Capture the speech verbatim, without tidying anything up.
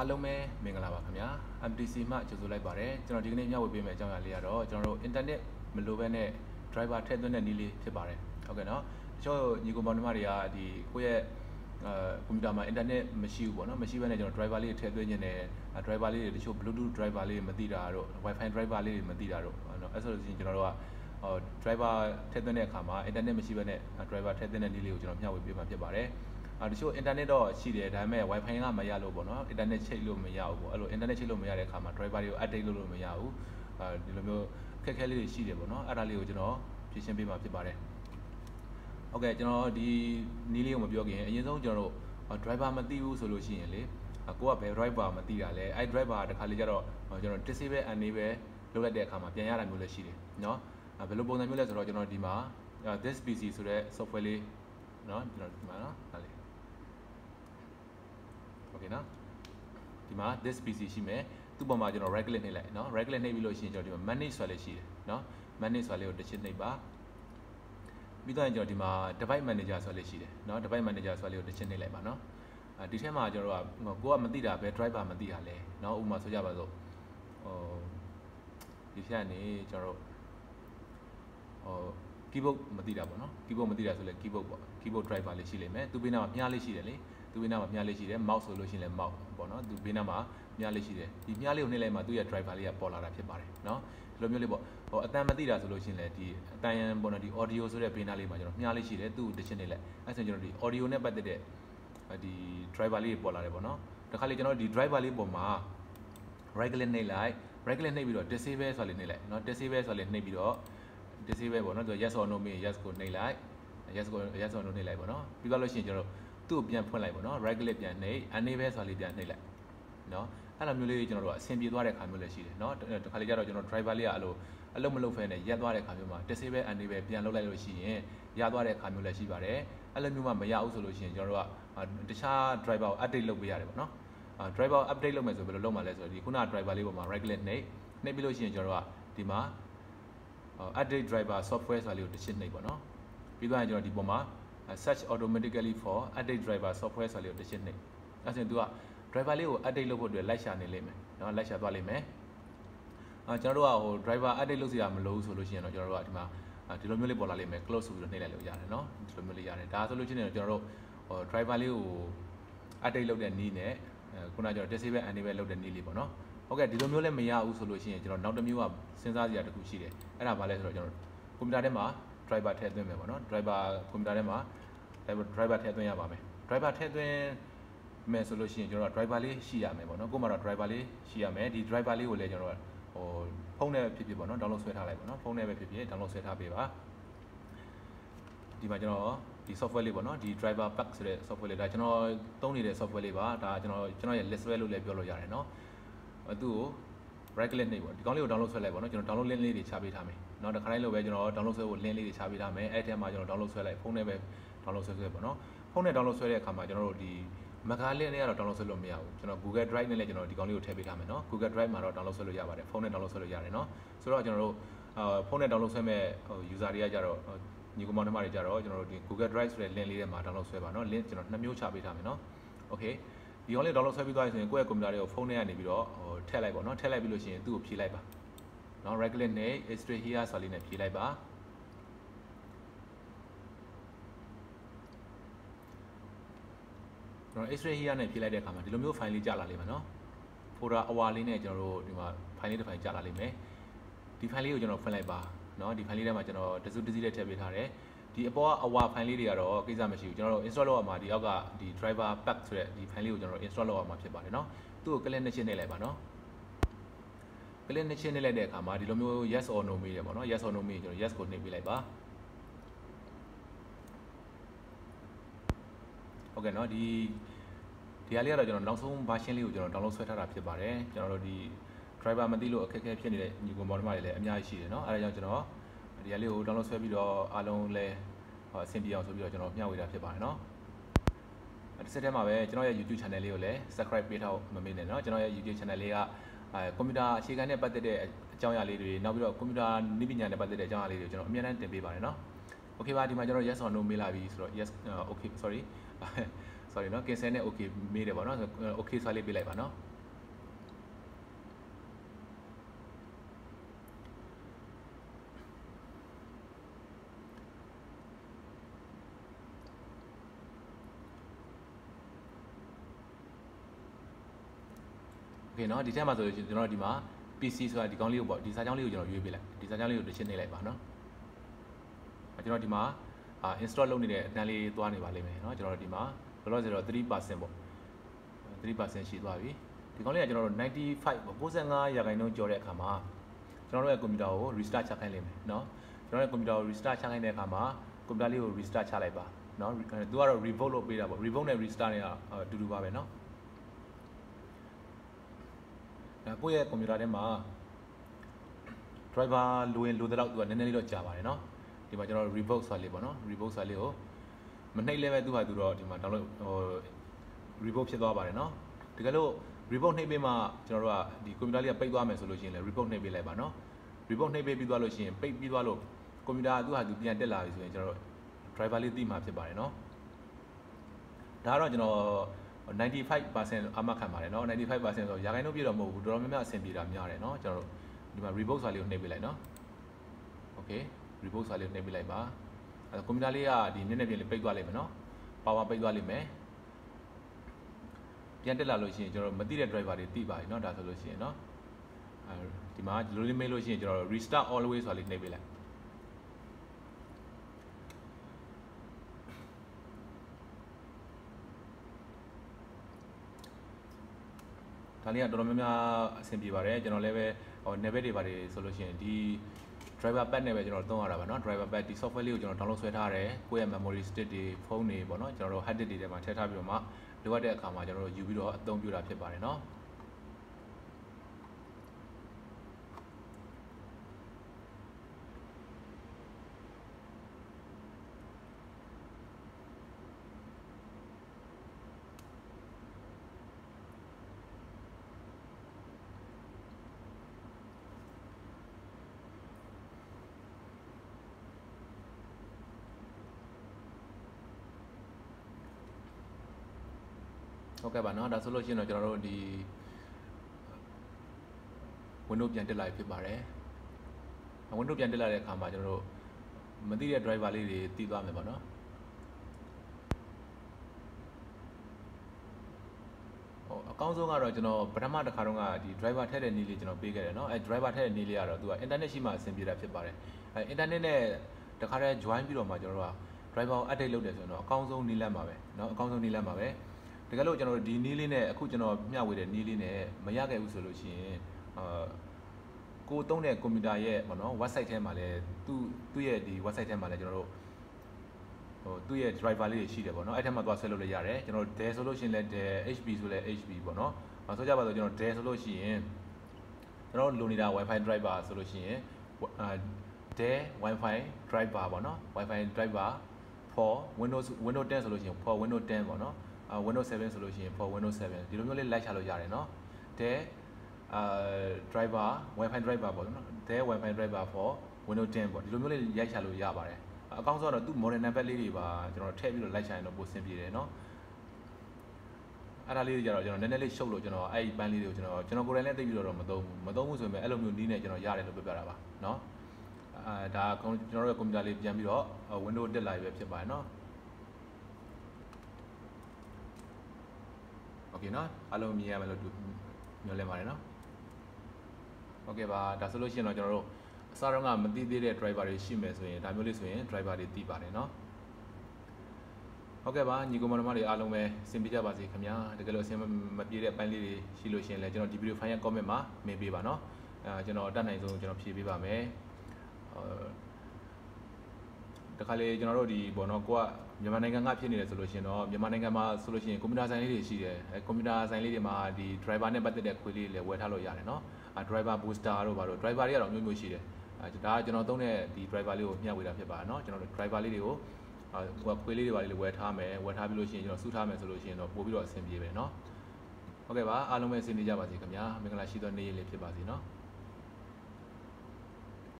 Alome, Mingalakamia, I'm D C Matches Labare, General Dignina would be my Jangalero, General Internet, Melovene, Driver Tedon and Nili Tibare. Okay, no? So, Nigumon Maria, the queer Kumdama Internet machine, no, machine manager, Drive Valley, Tedon, a Drive Valley, the show Bluetooth Drive Valley, Madida, Wi Fi Drive Valley, Madida, as well as in General, or Driver Tedon, Kama, Internet machine, a Driver Tedon and Nili, General would be my Tibare. Internet show internet or she did I may wipe hang on my yellow bono, internet chillo meow, internet chillo meow, come a drive by you at a little meow, uh, Dilomo, Kakali, she did bono, at a little, you know, she can be my body. Okay, you know, the Nilium of Yogi, and you know, General, a driver Matiu solution, a go up a driver material, I drive out the Caligaro, or General Tessive and Nive, look at their come up, Yana Mula Shiri. No, available Namulas or General Dima, this species, software, no, General Dimana. Okay, no. Dima this species she may two bomb you know regular nila, no regular navy lotion manage swallow she no manage swallow the chin neighbor. We don't enjoy Dima device manager swallow she no device manager swallow the chin neighbor no. A Dishema Jora go a Madida, where drive a Madia lay, no Uma Sojabazo. Oh, Dishani Joro. Oh, keyboard Madida, no keyboard Madida, so like keyboard keyboard drive a lay me to be now nearly she lay. To be now a mouse solution and mouth, Bono, to be now a Mialishi. If Miali Nilema do your drive valley a polar pepper, no? Lomulibo or a Tamadida solution let the Diane Bono the audio so that Pinali Major, Mialishi, do the channel as a general audio never the day. The drive valley polar bono, the Haligano, the drive valley boma, regular nail, regular neighbor, deceiver solid nail, not deceiver solid neighbor, deceiver bono, the yes or no me, yes good nail, yes go yes or no nail, no? People in general. Two pian point like no regular pian nay, and never solid pian nay. No, and I'm really general, same you are a camulashi, no, to Caligaro, you know, Trivalia, alo, alumulofene, Yadware Camuma, Deceiver and Neve Piano Laloshi, Yadware Camulashi Bare, Alamuma Maya solution, Jora, the Shah drive out at the Lobiare, no? Drive out update Lomas of Loma Lesser, you could not drive a little more regular nay, Nebuloshi Jora, Dima, update driver software value the chin neighbor, no? Began your diploma. Search automatically for update driver software solution. As you do a driver update logo to a lasha and element, not lasha valime. A general driver update Luciam low solution or general atma, a telomilipola lime close to the Nella Yarno, Telomiliar, solution in general or driver update load and Nine, Kunajo Deceiver and Nivel load and Nilibono. Okay, Dilomule Mia solution, not the Mua, since I had to Kushi, and a valet or general. Kumdadema, driver Ted Member, driver Kumdadema. Driver Tedwin Abame. Driver Tedwin May solution, General Tribally, Shiame, no Gomara Tribally, Shiame, the Tribally will let general or Pone Pipibono, Download Sweat Halibon, Pone Pipi, Download Sweat Habiba. Dimagino, the software Libono, the driver packs the software, Dajano, Tony the software labor, Dajano, General Leswell Lebolo Yareno, a duo, regular neighbor. The only download Sweat Labon, download Lenly the Chabitame. Not the Carlo Veginal, download Lenly the Chabitame, at a marginal download Sweat like Pone. Download no. Phone download software come. General the Magali ne download software me Google Drive ne general the only tab it no. Google Drive ma download software ya bare. Phone download software ya no. So general phone download software me user ya jaro. Ni ko mana ma jaro general the Google Drive software link le ma download software ba no. Link general two myo cha pai ta me no. Okay. The only download software pi twa so yin ko ya computer le phone ne ya ni pi do thai lai ba no. Thai lai pi lo shin tu ko phi lai ba. No regular ne extra here so le ne phi lai ba. No, Israel here and Pila de Kama, Dilomio finally Jalalimano. For a while in a general, you are finally by Jalalime. The finally, you know, Falaba, no, the finally, Majano, the Zudizia Tabitare, the Aboa, Awa, finally, or Gizamashi, General Installo, Madioga, the driver back to the finally, General Installo, Mapibano, to Kalenachin Elebano. Kalenachin Elede Kama, Dilomio, yes or no medium, yes or no medium, yes, good name Bilaba. Okay, no, the the earlier general now some partially general download sweater up the barre, general the driver Madilo, Kakapin, you go more mile, Miashi, no, I don't know. The earlier download sweater alone lay or simply also be a general Mia with a bar, no. At the same time, general YouTube channel, subscribe bit out Mamina, no, general YouTube channel, Comida, Chigane, but the day, Joya Lady, Nobilo, Comida, Nibian, but the day, Joya Lady, General Mian and Bibar, no. Okay, but the major yes or no, Milavi, yes, okay, sorry. Sorry, no, can say okay, made a one, okay, sorry, be like one. Okay, no, the time as you know, the P C so I can't leave about this. I can't leave you know, you'll be like this. I can't leave the chin like one. I cannot demand install only the Nally Tuani Valley, no, general demand. Three percent, three percent. She's why the only general ninety five. Who's an eye? I know Jorek Hama. General Comidao, restart Chakalim. No, General Comidao, restart Chakalim Hama, Comdalio, restart Chaleba. No, do a revolt with about revolt and restart to do Babeno. Napoya Comidadema Driver Luin Luderout to an Nello Java, you know. The general revolt Salibono, revolt Salio. Many level do I do out in my revoke no? The Gallo revoke name, General, the Comidalia Payguam solution, revoke name Lebano, revoke name Bidualogy, and Pay Bidualo, Comida do have to be and tell us in general tribality maps the barino. Dara ninety five percent Amacamarino, ninety five percent of Yagano Biramo, Dromima Sembira Miareno, General, the revoke Salio Nebulano. Okay, revoke Salio Nebulaba. The community is a big one. Power big one. The other material driver is not that solution. The margin is restart always solid nebula. Talia Dromina Sempivare, general level or never solution. Driver bad never general don't have not driver bad the software you general download sweat are where memory state the phone ne ba no general hard disk တွေမှာထည့်ထားပြီးတော့မှလိုအပ်တဲ့အခါမှာကျွန်တော်တို့ယူပြီးတော့အသုံးပြုတာဖြစ်ပါတယ်เนาะ Okay, but now that's all. You know, general the window gentle life. I want to be under like a major material drive valley. The Tivamabana. Council are original, Pramata Karunga, the driver head and nearly bigger. No, a driver head nearly are to an international assembly. Internet the car joined below Majora. Driver at a load as you know, Council Nilama. No, Council Nilama. The Gallo general D. Niline, a cushion of Miaway, Niline, Mayaga Usolution, Cotone Comidae, or no, Wasai Temale, two year the Wasai Temale general, two year Trivali, she did, or no, item was cellular yare, general Tesolution let the H B Sule H B, or no, and so Java, general Tesolution, general Lunida Wi Fi driver solution, the Wi Fi driver, or no, Wi Fi driver for Windows Windows ten solution, for Windows ten, or no. Uh, Windows seven solution for Windows seven. You don't really like shallow yard, no? The uh, driver, Wi-Fi driver, but no? The Wi-Fi driver for Windows ten, but you don't really like shallow yard. I can't sort of do more than a belly, you know, tell you like China, both simply, you know. I don't know, you know, Nelly Show, you know, I ban you, you know, General Gorilla, you know, Madame, Madame, Aluminium, you know, yard, and Bubara, no? The General Community Jamiro, a window de live website, no? Okay, no, allow me to do no. Okay, but the solution is general. Saranga, the driver is shimmer, so in Tamil is in driver is deep, no. Okay, but you go on my alumni, Simpija Basi, Kamia, the Gallo Sam material, Pandi, Shiloshi, Legend of Debut Fire, Comema, maybe Bano, General Dana is own General Piva, May. The Kale General di Bonocqua. Yamananga opinion solution or Yamananga solution, Communas and Lady, a Communas and Lady Ma, the driver never did a quilly, a wet halo yarno, a driver booster over a driver here of Mugushi. As the general donor, the driver Leo with a Pebano, general driver Leo, a quilly while wet harm, what have you seen, your suit harm solution of Bobby or Sembino. Okay, Alumes in the Java Zikamia, Mingalashi don't need Lepibazino.